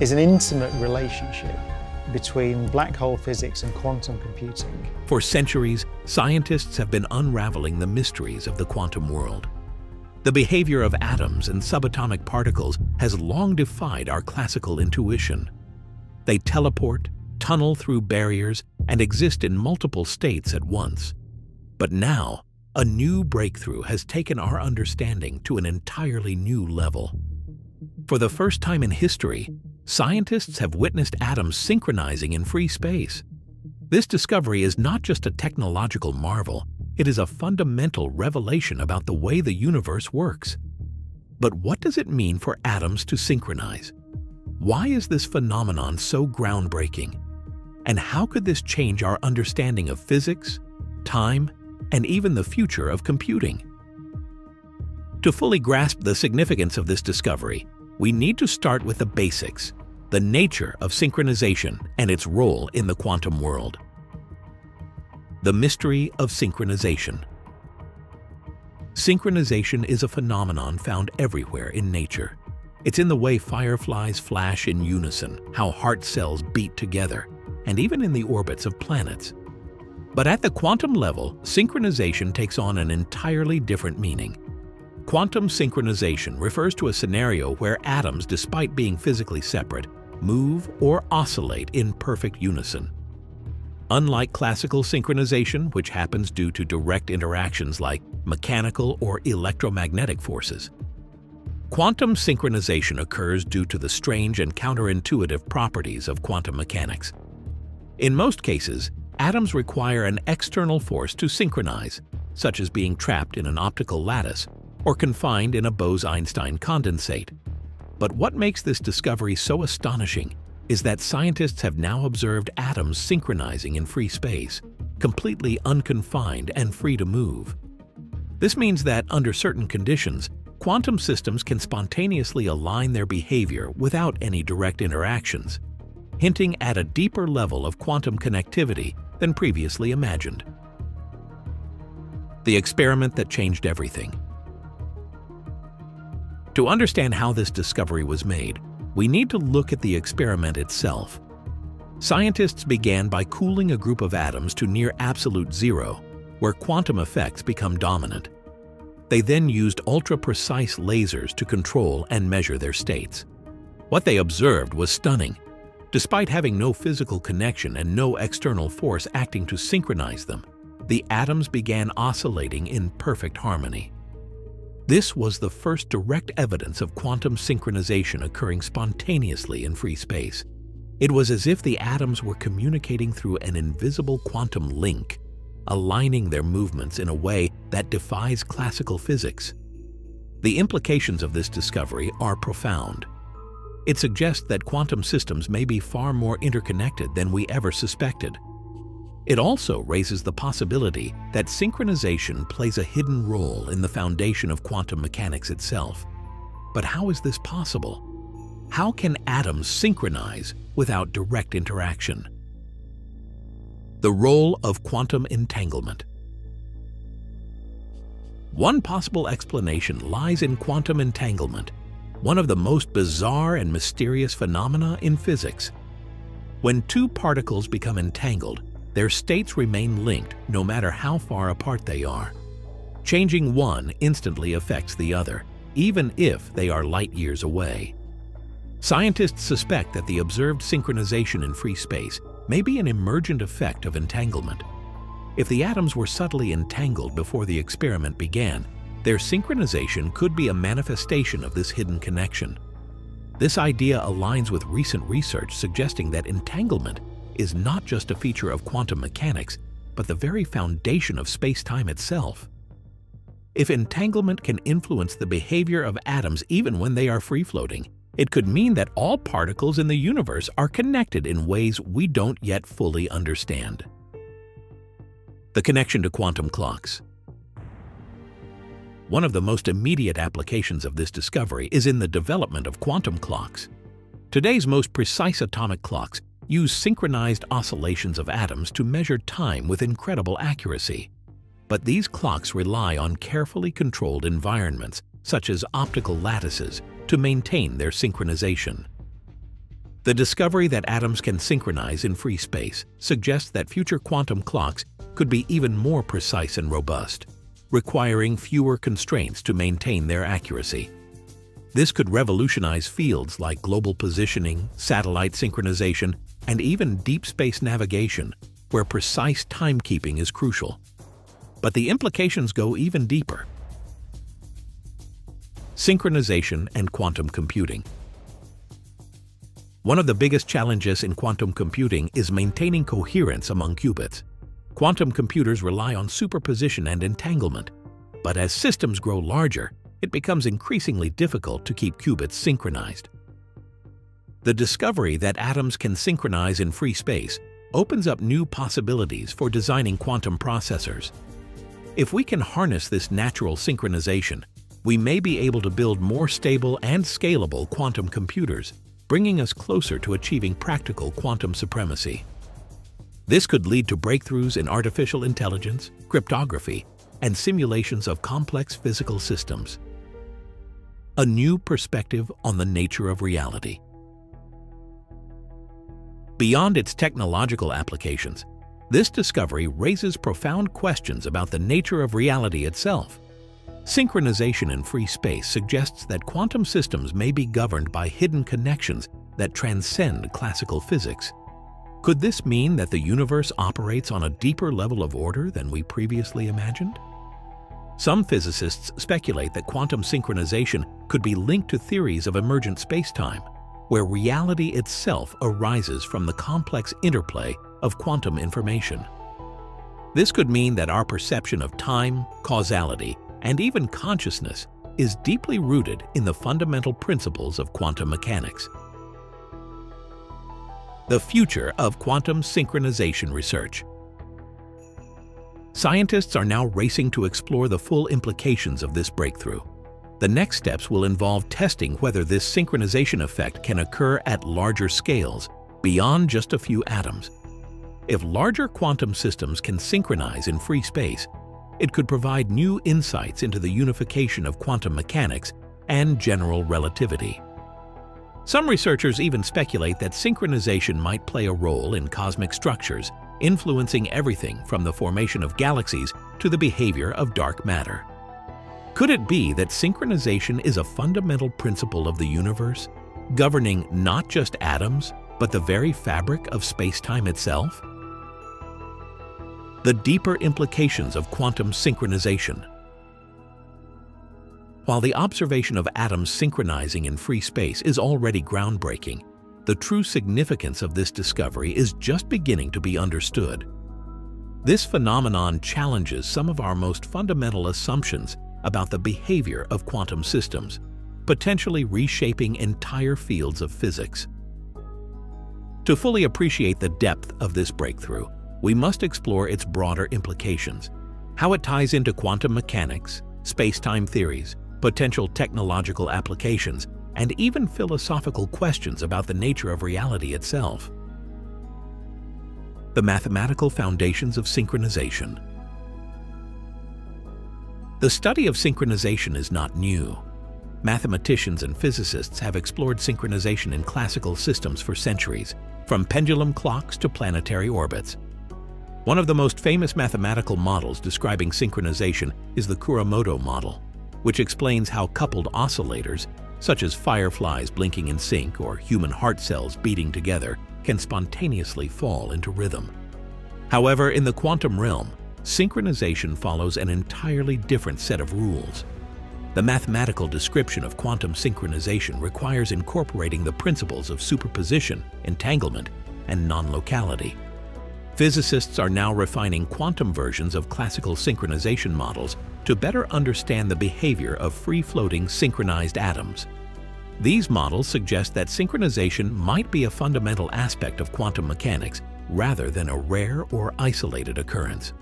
is an intimate relationship between black hole physics and quantum computing. For centuries, scientists have been unraveling the mysteries of the quantum world. The behavior of atoms and subatomic particles has long defied our classical intuition. They teleport, tunnel through barriers, and exist in multiple states at once. But now, a new breakthrough has taken our understanding to an entirely new level. For the first time in history, scientists have witnessed atoms synchronizing in free space. This discovery is not just a technological marvel, it is a fundamental revelation about the way the universe works. But what does it mean for atoms to synchronize? Why is this phenomenon so groundbreaking? And how could this change our understanding of physics, time, and even the future of computing? To fully grasp the significance of this discovery, we need to start with the basics: the nature of synchronization and its role in the quantum world. The mystery of synchronization. Synchronization is a phenomenon found everywhere in nature. It's in the way fireflies flash in unison, how heart cells beat together, and even in the orbits of planets. But at the quantum level, synchronization takes on an entirely different meaning. Quantum synchronization refers to a scenario where atoms, despite being physically separate, move or oscillate in perfect unison. Unlike classical synchronization, which happens due to direct interactions like mechanical or electromagnetic forces, quantum synchronization occurs due to the strange and counterintuitive properties of quantum mechanics. In most cases, atoms require an external force to synchronize, such as being trapped in an optical lattice or confined in a Bose-Einstein condensate. But what makes this discovery so astonishing is that scientists have now observed atoms synchronizing in free space, completely unconfined and free to move. This means that, under certain conditions, quantum systems can spontaneously align their behavior without any direct interactions, hinting at a deeper level of quantum connectivity than previously imagined. The experiment that changed everything. To understand how this discovery was made, we need to look at the experiment itself. Scientists began by cooling a group of atoms to near absolute zero, where quantum effects become dominant. They then used ultra-precise lasers to control and measure their states. What they observed was stunning. Despite having no physical connection and no external force acting to synchronize them, the atoms began oscillating in perfect harmony. This was the first direct evidence of quantum synchronization occurring spontaneously in free space. It was as if the atoms were communicating through an invisible quantum link, aligning their movements in a way that defies classical physics. The implications of this discovery are profound. It suggests that quantum systems may be far more interconnected than we ever suspected. It also raises the possibility that synchronization plays a hidden role in the foundation of quantum mechanics itself. But how is this possible? How can atoms synchronize without direct interaction? The role of quantum entanglement. One possible explanation lies in quantum entanglement, one of the most bizarre and mysterious phenomena in physics. When two particles become entangled, their states remain linked no matter how far apart they are. Changing one instantly affects the other, even if they are light years away. Scientists suspect that the observed synchronization in free space may be an emergent effect of entanglement. If the atoms were subtly entangled before the experiment began, their synchronization could be a manifestation of this hidden connection. This idea aligns with recent research suggesting that entanglement is not just a feature of quantum mechanics, but the very foundation of space-time itself. If entanglement can influence the behavior of atoms even when they are free-floating, it could mean that all particles in the universe are connected in ways we don't yet fully understand. The connection to quantum clocks. One of the most immediate applications of this discovery is in the development of quantum clocks. Today's most precise atomic clocks use synchronized oscillations of atoms to measure time with incredible accuracy. But these clocks rely on carefully controlled environments, such as optical lattices, to maintain their synchronization. The discovery that atoms can synchronize in free space suggests that future quantum clocks could be even more precise and robust, requiring fewer constraints to maintain their accuracy. This could revolutionize fields like global positioning, satellite synchronization, and even deep space navigation, where precise timekeeping is crucial. But the implications go even deeper. Synchronization and quantum computing. One of the biggest challenges in quantum computing is maintaining coherence among qubits. Quantum computers rely on superposition and entanglement, but as systems grow larger, it becomes increasingly difficult to keep qubits synchronized. The discovery that atoms can synchronize in free space opens up new possibilities for designing quantum processors. If we can harness this natural synchronization, we may be able to build more stable and scalable quantum computers, bringing us closer to achieving practical quantum supremacy. This could lead to breakthroughs in artificial intelligence, cryptography, and simulations of complex physical systems. A new perspective on the nature of reality. Beyond its technological applications, this discovery raises profound questions about the nature of reality itself. Synchronization in free space suggests that quantum systems may be governed by hidden connections that transcend classical physics. Could this mean that the universe operates on a deeper level of order than we previously imagined? Some physicists speculate that quantum synchronization could be linked to theories of emergent spacetime, where reality itself arises from the complex interplay of quantum information. This could mean that our perception of time, causality, and even consciousness is deeply rooted in the fundamental principles of quantum mechanics. The future of quantum synchronization research. Scientists are now racing to explore the full implications of this breakthrough. The next steps will involve testing whether this synchronization effect can occur at larger scales, beyond just a few atoms. If larger quantum systems can synchronize in free space, it could provide new insights into the unification of quantum mechanics and general relativity. Some researchers even speculate that synchronization might play a role in cosmic structures, influencing everything from the formation of galaxies to the behavior of dark matter. Could it be that synchronization is a fundamental principle of the universe, governing not just atoms, but the very fabric of space-time itself? The deeper implications of quantum synchronization. While the observation of atoms synchronizing in free space is already groundbreaking, the true significance of this discovery is just beginning to be understood. This phenomenon challenges some of our most fundamental assumptions about the behavior of quantum systems, potentially reshaping entire fields of physics. To fully appreciate the depth of this breakthrough, we must explore its broader implications, how it ties into quantum mechanics, space-time theories, potential technological applications, and even philosophical questions about the nature of reality itself. The mathematical foundations of synchronization. The study of synchronization is not new. Mathematicians and physicists have explored synchronization in classical systems for centuries, from pendulum clocks to planetary orbits. One of the most famous mathematical models describing synchronization is the Kuromoto model, which explains how coupled oscillators, such as fireflies blinking in sync or human heart cells beating together, can spontaneously fall into rhythm. However, in the quantum realm, synchronization follows an entirely different set of rules. The mathematical description of quantum synchronization requires incorporating the principles of superposition, entanglement, and non-locality. Physicists are now refining quantum versions of classical synchronization models to better understand the behavior of free-floating synchronized atoms. These models suggest that synchronization might be a fundamental aspect of quantum mechanics rather than a rare or isolated occurrence.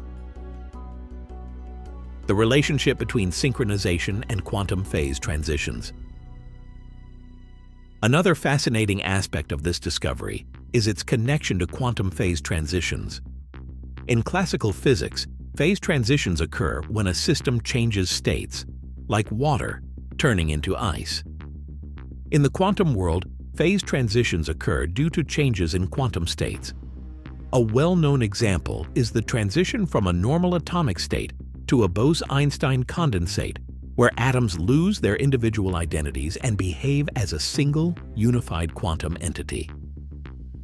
The relationship between synchronization and quantum phase transitions. Another fascinating aspect of this discovery is its connection to quantum phase transitions. In classical physics, phase transitions occur when a system changes states, like water turning into ice. In the quantum world, Phase transitions occur due to changes in quantum states. A well-known example is the transition from a normal atomic state to a Bose-Einstein condensate, where atoms lose their individual identities and behave as a single, unified quantum entity.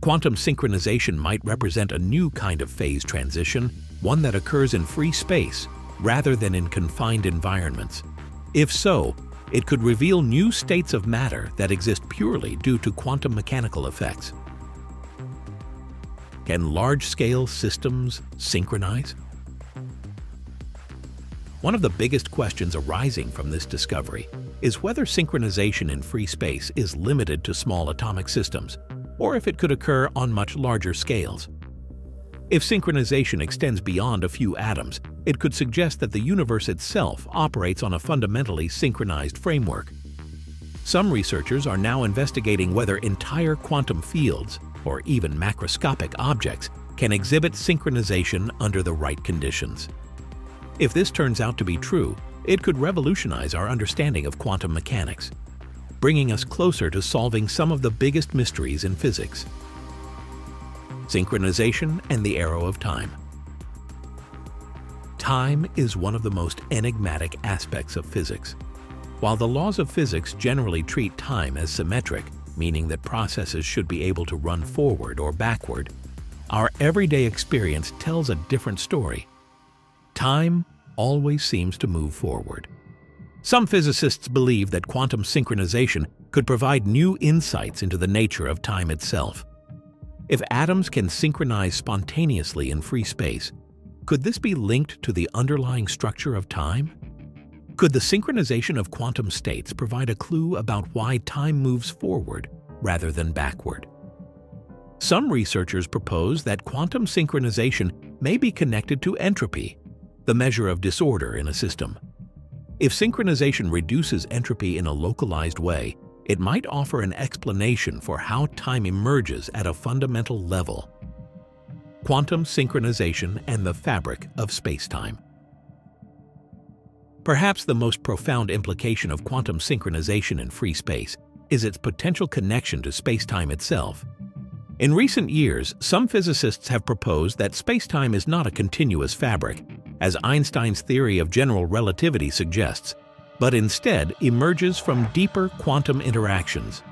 Quantum synchronization might represent a new kind of phase transition, one that occurs in free space rather than in confined environments. If so, it could reveal new states of matter that exist purely due to quantum mechanical effects. Can large-scale systems synchronize? One of the biggest questions arising from this discovery is whether synchronization in free space is limited to small atomic systems, or if it could occur on much larger scales. If synchronization extends beyond a few atoms, it could suggest that the universe itself operates on a fundamentally synchronized framework. Some researchers are now investigating whether entire quantum fields, or even macroscopic objects, can exhibit synchronization under the right conditions. If this turns out to be true, it could revolutionize our understanding of quantum mechanics, bringing us closer to solving some of the biggest mysteries in physics. Synchronization and the Arrow of Time. Time is one of the most enigmatic aspects of physics. While the laws of physics generally treat time as symmetric, meaning that processes should be able to run forward or backward, our everyday experience tells a different story. Time always seems to move forward. Some physicists believe that quantum synchronization could provide new insights into the nature of time itself. If atoms can synchronize spontaneously in free space, could this be linked to the underlying structure of time? Could the synchronization of quantum states provide a clue about why time moves forward rather than backward? Some researchers propose that quantum synchronization may be connected to entropy, the measure of disorder in a system. If synchronization reduces entropy in a localized way, it might offer an explanation for how time emerges at a fundamental level. Quantum synchronization and the fabric of spacetime. Perhaps the most profound implication of quantum synchronization in free space is its potential connection to spacetime itself. In recent years, some physicists have proposed that spacetime is not a continuous fabric, as Einstein's theory of general relativity suggests, but instead emerges from deeper quantum interactions.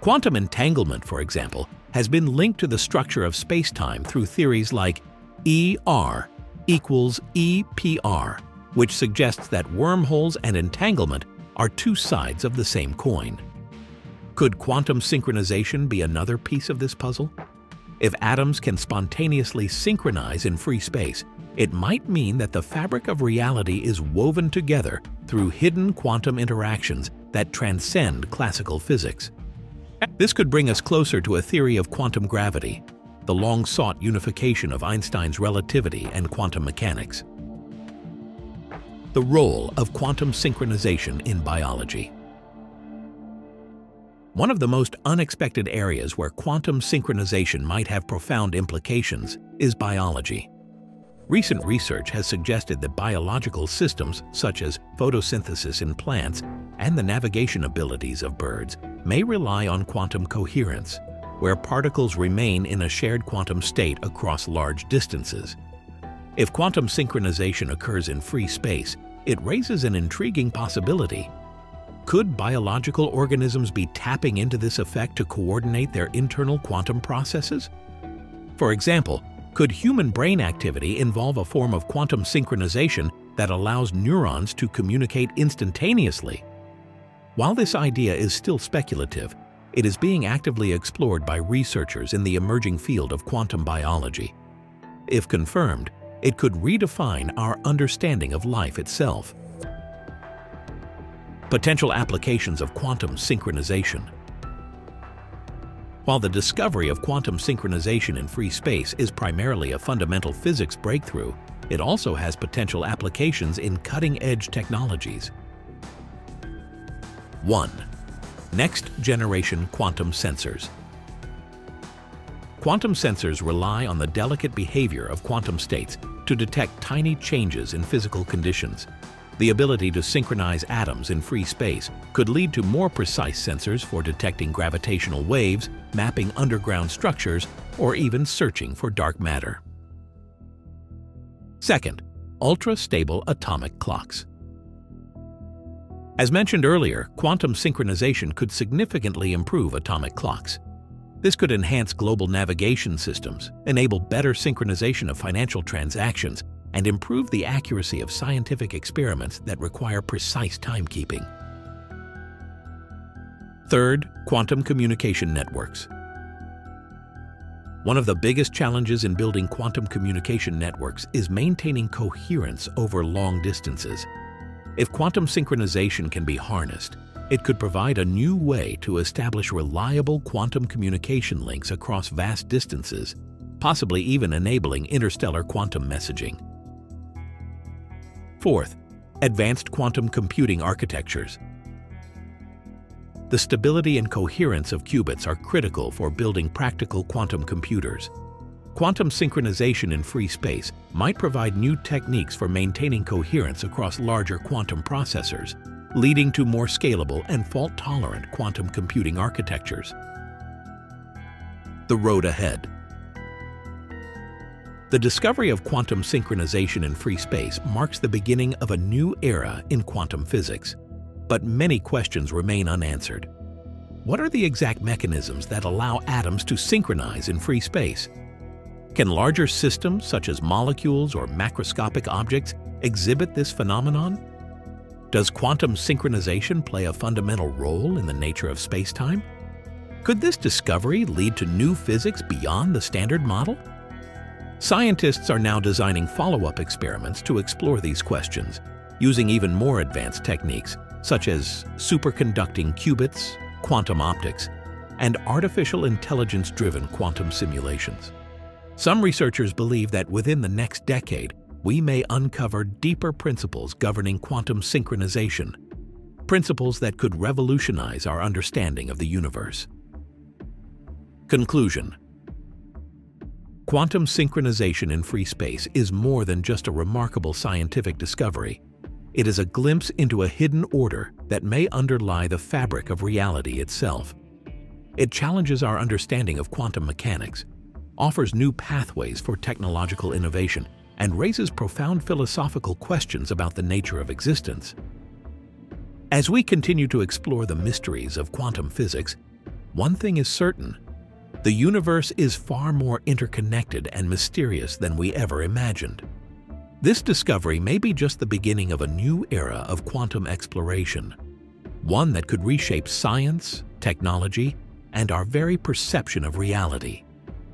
Quantum entanglement, for example, has been linked to the structure of spacetime through theories like ER equals EPR, which suggests that wormholes and entanglement are two sides of the same coin. Could quantum synchronization be another piece of this puzzle? If atoms can spontaneously synchronize in free space, it might mean that the fabric of reality is woven together through hidden quantum interactions that transcend classical physics. This could bring us closer to a theory of quantum gravity, the long-sought unification of Einstein's relativity and quantum mechanics. The role of quantum synchronization in biology. One of the most unexpected areas where quantum synchronization might have profound implications is biology. Recent research has suggested that biological systems, such as photosynthesis in plants and the navigation abilities of birds, may rely on quantum coherence, where particles remain in a shared quantum state across large distances. If quantum synchronization occurs in free space, it raises an intriguing possibility. Could biological organisms be tapping into this effect to coordinate their internal quantum processes? For example, could human brain activity involve a form of quantum synchronization that allows neurons to communicate instantaneously? While this idea is still speculative, it is being actively explored by researchers in the emerging field of quantum biology. If confirmed, it could redefine our understanding of life itself. Potential applications of quantum synchronization. While the discovery of quantum synchronization in free space is primarily a fundamental physics breakthrough, it also has potential applications in cutting-edge technologies. 1. Next-generation quantum sensors. Quantum sensors rely on the delicate behavior of quantum states to detect tiny changes in physical conditions. The ability to synchronize atoms in free space could lead to more precise sensors for detecting gravitational waves, mapping underground structures, or even searching for dark matter. Second, ultra-stable atomic clocks. As mentioned earlier, quantum synchronization could significantly improve atomic clocks. This could enhance global navigation systems, enable better synchronization of financial transactions, and improve the accuracy of scientific experiments that require precise timekeeping. Third, quantum communication networks. One of the biggest challenges in building quantum communication networks is maintaining coherence over long distances. If quantum synchronization can be harnessed, it could provide a new way to establish reliable quantum communication links across vast distances, possibly even enabling interstellar quantum messaging. Fourth, advanced quantum computing architectures. The stability and coherence of qubits are critical for building practical quantum computers. Quantum synchronization in free space might provide new techniques for maintaining coherence across larger quantum processors, leading to more scalable and fault-tolerant quantum computing architectures. The road ahead. The discovery of quantum synchronization in free space marks the beginning of a new era in quantum physics. But many questions remain unanswered. What are the exact mechanisms that allow atoms to synchronize in free space? Can larger systems, such as molecules or macroscopic objects, exhibit this phenomenon? Does quantum synchronization play a fundamental role in the nature of space-time? Could this discovery lead to new physics beyond the standard model? Scientists are now designing follow-up experiments to explore these questions, using even more advanced techniques, such as superconducting qubits, quantum optics, and artificial intelligence-driven quantum simulations. Some researchers believe that within the next decade, we may uncover deeper principles governing quantum synchronization, principles that could revolutionize our understanding of the universe. Conclusion. Quantum synchronization in free space is more than just a remarkable scientific discovery. It is a glimpse into a hidden order that may underlie the fabric of reality itself. It challenges our understanding of quantum mechanics, offers new pathways for technological innovation, and raises profound philosophical questions about the nature of existence. As we continue to explore the mysteries of quantum physics, one thing is certain. The universe is far more interconnected and mysterious than we ever imagined. This discovery may be just the beginning of a new era of quantum exploration, one that could reshape science, technology, and our very perception of reality.